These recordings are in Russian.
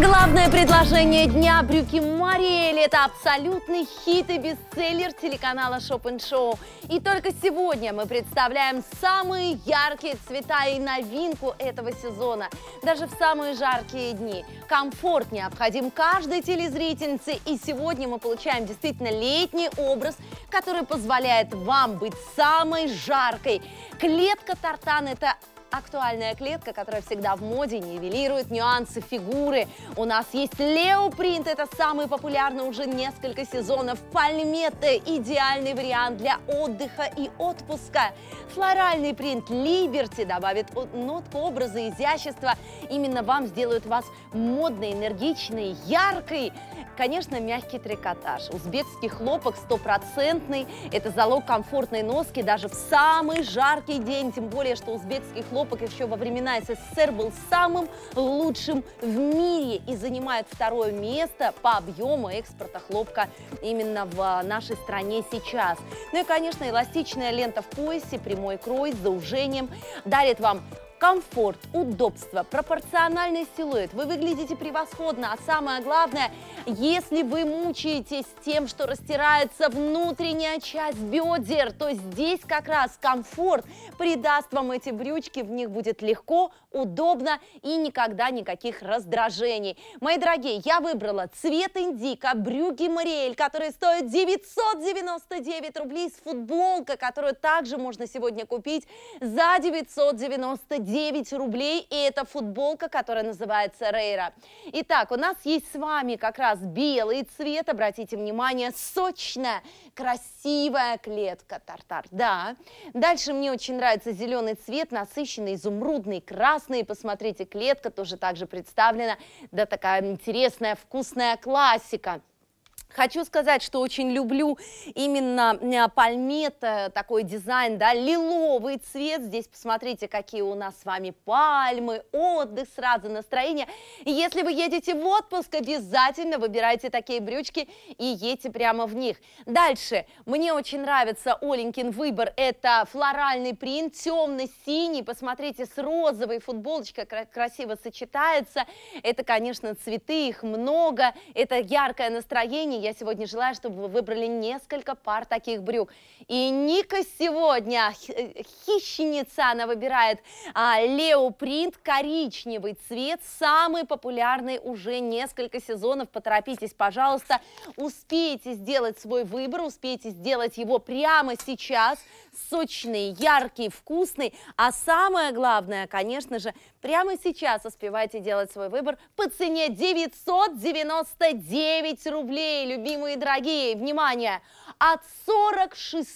Главное предложение дня. Брюки Мариэль – это абсолютный хит и бестселлер телеканала Shop and Show. И только сегодня мы представляем самые яркие цвета и новинку этого сезона. Даже в самые жаркие дни комфорт необходим каждой телезрительнице. И сегодня мы получаем действительно летний образ, который позволяет вам быть самой жаркой. Клетка тартан – это актуальная клетка, которая всегда в моде, нивелирует нюансы фигуры. У нас есть леопринт, это самый популярный уже несколько сезонов. Пальметта – идеальный вариант для отдыха и отпуска. Флоральный принт Liberty добавит нотку образа и изящества. Именно вам сделают вас модной, энергичной, яркой. Конечно, мягкий трикотаж. Узбекский хлопок стопроцентный. Это залог комфортной носки даже в самый жаркий день. Тем более, что узбекский хлопок еще во времена СССР был самым лучшим в мире и занимает второе место по объему экспорта хлопка именно в нашей стране сейчас. Ну и, конечно, эластичная лента в поясе, прямой крой с заужением дарит вам комфорт, удобство, пропорциональный силуэт. Вы выглядите превосходно, а самое главное, если вы мучаетесь тем, что растирается внутренняя часть бедер, то здесь как раз комфорт придаст вам эти брючки, в них будет легко, удобно и никогда никаких раздражений. Мои дорогие, я выбрала цвет индико, брюки Мариэль, которые стоят 999 рублей, с футболкой, которую также можно сегодня купить за 999 рублей, и это футболка, которая называется Rayra. Итак, у нас есть с вами как раз белый цвет, обратите внимание, сочная, красивая клетка тартар, да. Дальше мне очень нравится зеленый цвет, насыщенный, изумрудный, красный, посмотрите, клетка тоже также представлена, да, такая интересная, вкусная классика. Хочу сказать, что очень люблю именно пальметта, такой дизайн, да, лиловый цвет. Здесь посмотрите, какие у нас с вами пальмы, отдых, сразу настроение. Если вы едете в отпуск, обязательно выбирайте такие брючки и едьте прямо в них. Дальше, мне очень нравится Оленькин выбор, это флоральный принт, темно-синий, посмотрите, с розовой футболочкой красиво сочетается. Это, конечно, цветы, их много, это яркое настроение. Я сегодня желаю, чтобы вы выбрали несколько пар таких брюк. И Ника сегодня, хищница, она выбирает леопринт, коричневый цвет, самый популярный уже несколько сезонов. Поторопитесь, пожалуйста, успейте сделать свой выбор, успейте сделать его прямо сейчас. Сочный, яркий, вкусный, а самое главное, конечно же, прямо сейчас успевайте делать свой выбор по цене 999 рублей, любимые и дорогие. Внимание, от 46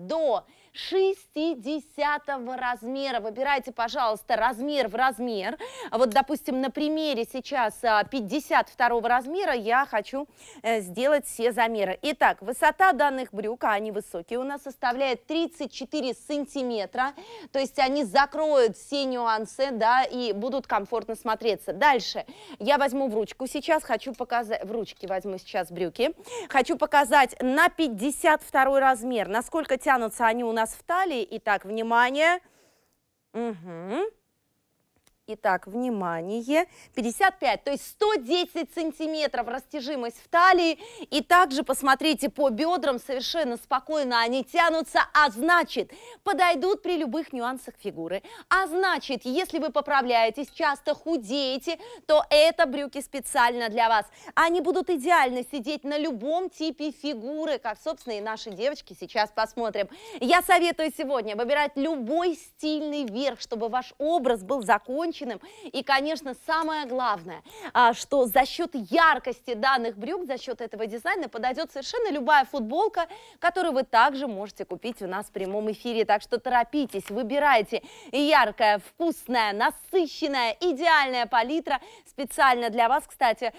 до 60 размера. Выбирайте, пожалуйста, размер в размер. Вот, допустим, на примере сейчас 52 размера я хочу сделать все замеры. Итак, высота данных брюк, а они высокие, у нас составляет 34 сантиметра. То есть они закроют все нюансы, да, и будут комфортно смотреться. Дальше я возьму в ручку сейчас, хочу показать, в ручке возьму сейчас брюки. Хочу показать на 52 размер, насколько тянутся они у нас в талии. Итак, внимание. Угу. Итак, внимание, 55, то есть 110 сантиметров растяжимость в талии. И также посмотрите по бедрам, совершенно спокойно они тянутся, а значит, подойдут при любых нюансах фигуры. А значит, если вы поправляетесь, часто худеете, то это брюки специально для вас. Они будут идеально сидеть на любом типе фигуры, как, собственно, и наши девочки сейчас посмотрим. Я советую сегодня выбирать любой стильный верх, чтобы ваш образ был закончен. И, конечно, самое главное, что за счет яркости данных брюк, за счет этого дизайна подойдет совершенно любая футболка, которую вы также можете купить у нас в прямом эфире. Так что торопитесь, выбирайте. Яркая, вкусная, насыщенная, идеальная палитра специально для вас. Кстати,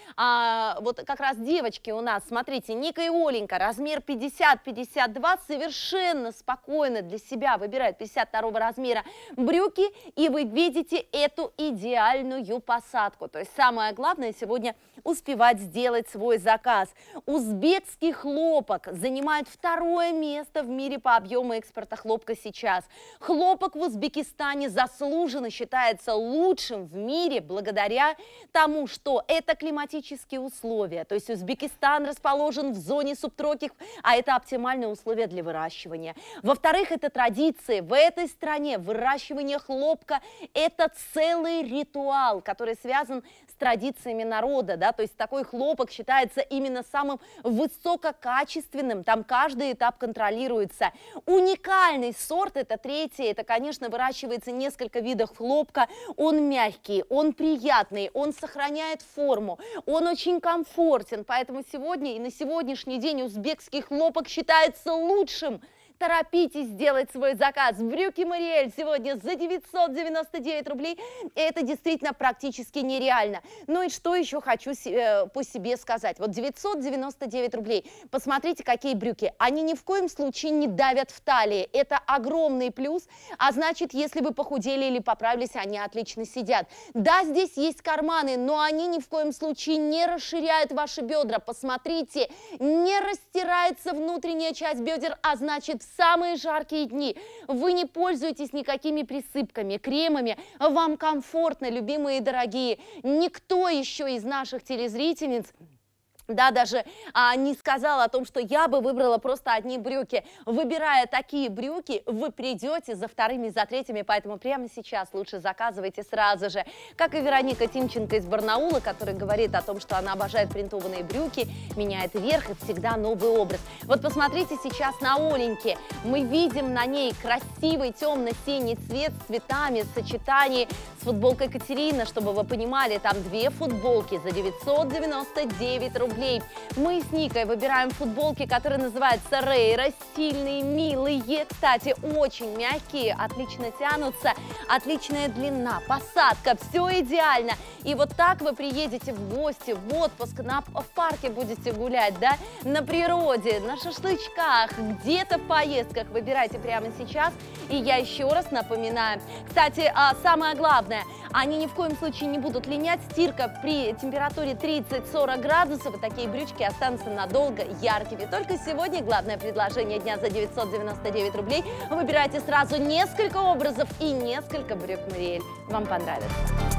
вот как раз девочки у нас, смотрите, Ника и Оленька, размер 50-52, совершенно спокойно для себя выбирают 52 размера брюки, и вы видите эту эту идеальную посадку. То есть самое главное сегодня успевать сделать свой заказ. Узбекский хлопок занимает второе место в мире по объему экспорта хлопка сейчас. Хлопок в Узбекистане заслуженно считается лучшим в мире благодаря тому, что это климатические условия. То есть Узбекистан расположен в зоне субтропиков, а это оптимальные условия для выращивания. Во-вторых, это традиции. В этой стране выращивание хлопка – это целый ритуал, который связан с традициями народа. Да? То есть такой хлопок считается именно самым высококачественным. Там каждый этап контролируется. Уникальный сорт – это третий. Это, конечно, выращивается несколько видов хлопка. Он мягкий, он приятный, он сохраняет форму, он очень комфортен. Поэтому сегодня и на сегодняшний день узбекский хлопок считается лучшим. Торопитесь сделать свой заказ. Брюки Мариэль сегодня за 999 рублей. Это действительно практически нереально. Ну и что еще хочу по себе сказать. Вот 999 рублей. Посмотрите, какие брюки. Они ни в коем случае не давят в талии. Это огромный плюс. А значит, если вы похудели или поправились, они отлично сидят. Да, здесь есть карманы, но они ни в коем случае не расширяют ваши бедра. Посмотрите, не растирается внутренняя часть бедер, а значит, в самые жаркие дни вы не пользуетесь никакими присыпками, кремами, вам комфортно, любимые и дорогие. Никто еще из наших телезрительниц даже не сказала о том, что я бы выбрала просто одни брюки. Выбирая такие брюки, вы придете за вторыми, за третьими, поэтому прямо сейчас лучше заказывайте сразу же. Как и Вероника Тимченко из Барнаула, которая говорит о том, что она обожает принтованные брюки, меняет верх и всегда новый образ. Вот посмотрите сейчас на Оленьке. Мы видим на ней красивый темно-синий цвет с цветами в сочетании с футболкой Катерина, чтобы вы понимали, там две футболки за 999 рублей. Мы с Никой выбираем футболки, которые называются Rayra. Стильные, милые, кстати, очень мягкие, отлично тянутся, отличная длина, посадка, все идеально. И вот так вы приедете в гости, в отпуск, в парке будете гулять, да, на природе, на шашлычках, где-то в поездках. Выбирайте прямо сейчас. И я еще раз напоминаю. Кстати, самое главное, они ни в коем случае не будут линять. Стирка при температуре 30-40 градусов. Такие брючки останутся надолго яркими. Только сегодня главное предложение дня за 999 рублей. Выбирайте сразу несколько образов и несколько брюк Мюриель. Вам понравится.